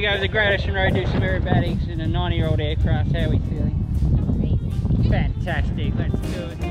to go to the Great Ocean Road, do some aerobatics in a 90-year-old aircraft. How are we feeling? Amazing. Fantastic, let's do it.